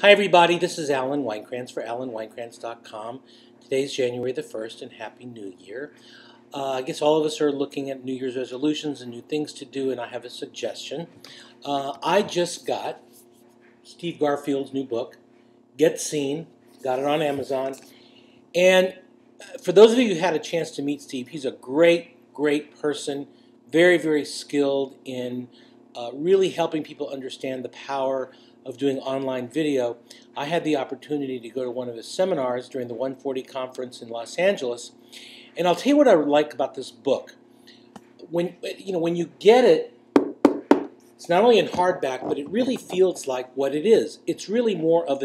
Hi everybody, this is Alan Weinkrantz for AlanWeinkrantz.com. Today's January the 1st and Happy New Year. I guess all of us are looking at New Year's resolutions and new things to do, and I have a suggestion. I just got Steve Garfield's new book, Get Seen, got it on Amazon. And for those of you who had a chance to meet Steve, he's a great, great person, very, very skilled in really helping people understand the power of doing online video. I had the opportunity to go to one of his seminars during the 140 conference in Los Angeles, and I'll tell you what I like about this book. When you get it, it's not only in hardback, but it really feels like what it is. It's really more of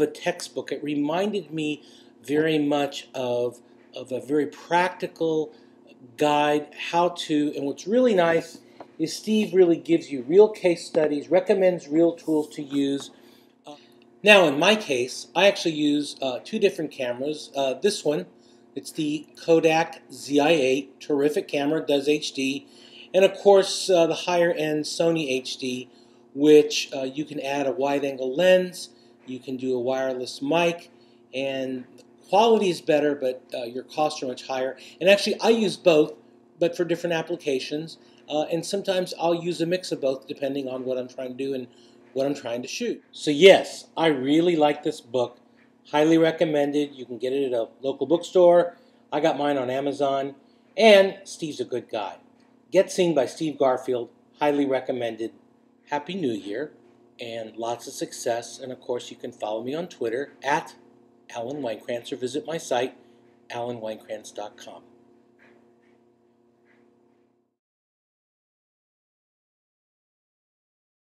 a textbook. It reminded me very much of a very practical guide how to, and what's really nice is Steve really gives you real case studies, recommends real tools to use. Now in my case, I actually use two different cameras. This one, it's the Kodak ZI8, terrific camera, does HD, and of course the higher end Sony HD, which you can add a wide angle lens, you can do a wireless mic, and the quality is better, but your costs are much higher. And actually I use both, but for different applications. And sometimes I'll use a mix of both depending on what I'm trying to do and what I'm trying to shoot. So yes, I really like this book. Highly recommended. You can get it at a local bookstore. I got mine on Amazon. And Steve's a good guy. Get Seen by Steve Garfield. Highly recommended. Happy New Year and lots of success. And of course, you can follow me on Twitter at Alan Weinkrantz or visit my site, alanweinkrantz.com.